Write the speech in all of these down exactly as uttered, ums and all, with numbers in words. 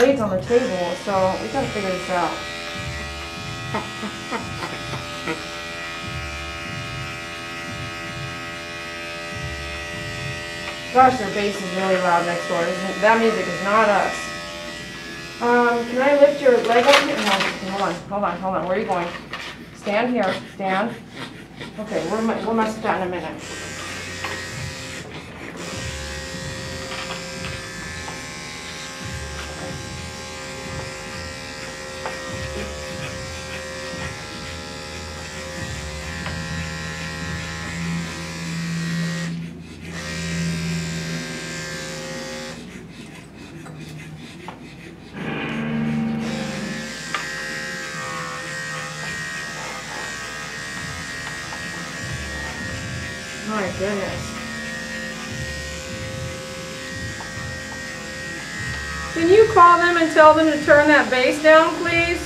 blades on the table, so we gotta figure this out. Gosh, their bass is really loud next door. Isn't, that music is not us. Um, can I lift your leg up here? No, hold on, hold on, hold on. Where are you going? Stand here, stand. Okay, we'll, we'll mess with that in a minute. My goodness. Can you call them and tell them to turn that bass down, please?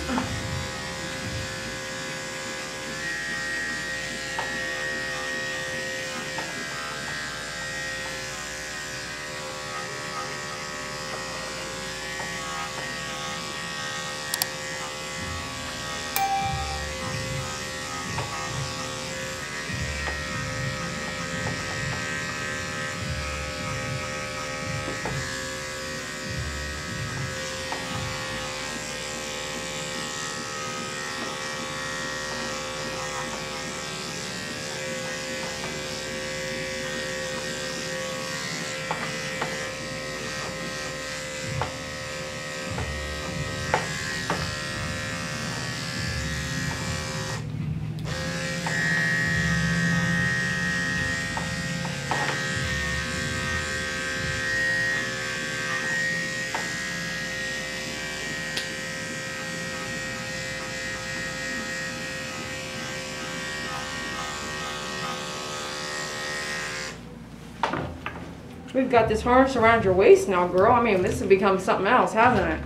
We've got this harness around your waist now, girl. I mean, this has become something else, hasn't it?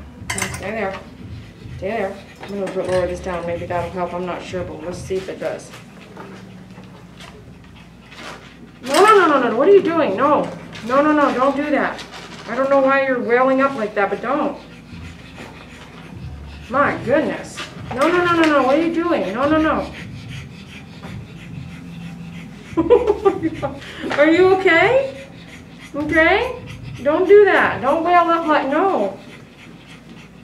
Stay there. Stay there. I'm going to lower this down. Maybe that'll help. I'm not sure, but let's see if it does. No, no, no, no, no. What are you doing? No. No, no, no. Don't do that. I don't know why you're wailing up like that, but don't. My goodness. No, no, no, no, no. What are you doing? No, no, no. Are you okay? Okay? Don't do that. Don't wail up like, no.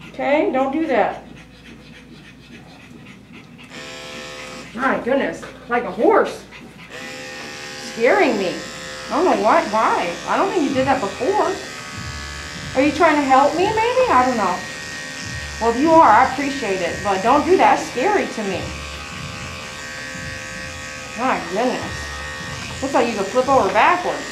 Okay? Don't do that. My goodness. Like a horse. Scaring me. I don't know why. Why? I don't think you did that before. Are you trying to help me maybe? I don't know. Well, if you are, I appreciate it. But don't do that. It's scary to me. My goodness. Looks like you could flip over backwards.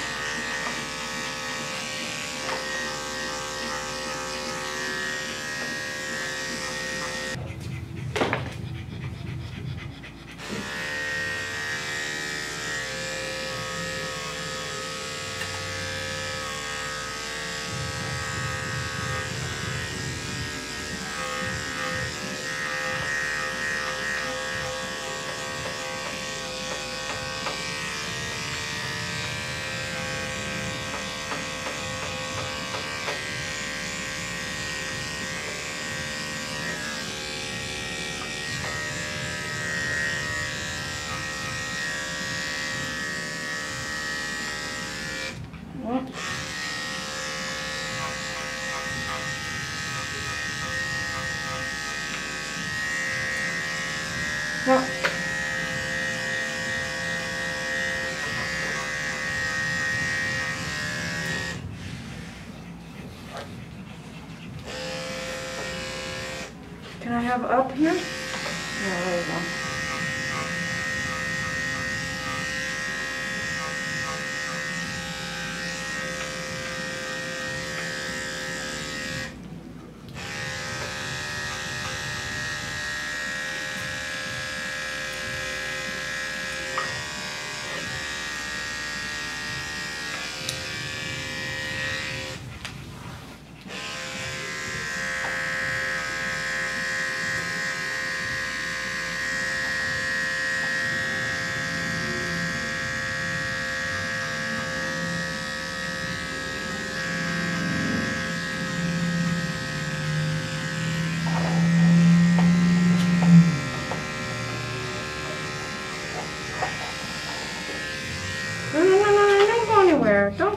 No. Can I have up here? Yeah, there you go.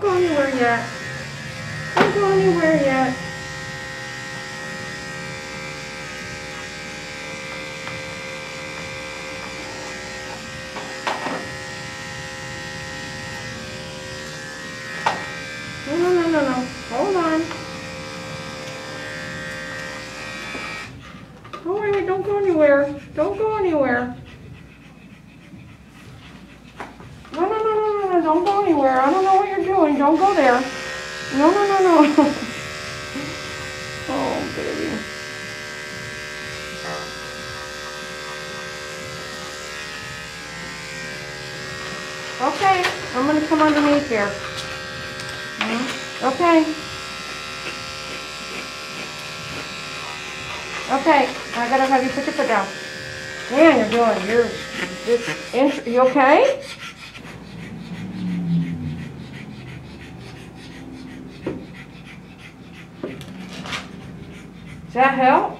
go anywhere yet. Don't go anywhere yet. No, no, no, no, no. Hold on. Oh, wait, wait, don't go anywhere. Don't go anywhere. No, no, no, no, no, no, don't go anywhere. I don't know what you're doing. Don't go there. No, no, no, no. Oh, baby. Okay, I'm going to come underneath here. Okay. Okay, I gotta have you put your foot down. Man, you're doing, you're, this inch, you okay? Does that help?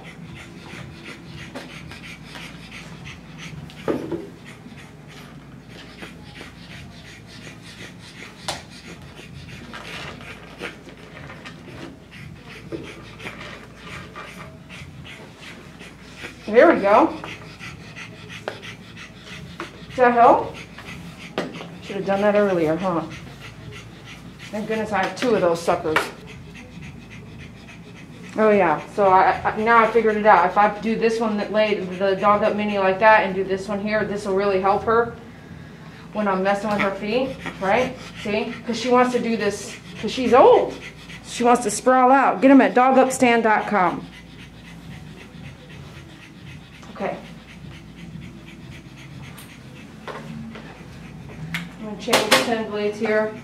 There we go. Does that help? Should have done that earlier, huh? Thank goodness I have two of those suckers. Oh yeah, so I, I now I figured it out. If I do this one that laid the dog up mini like that and do this one here, this will really help her when I'm messing with her feet, right? See? Because she wants to do this, because she's old. She wants to sprawl out. Get them at dog up stand dot com. Okay. I'm going to change the ten blades here.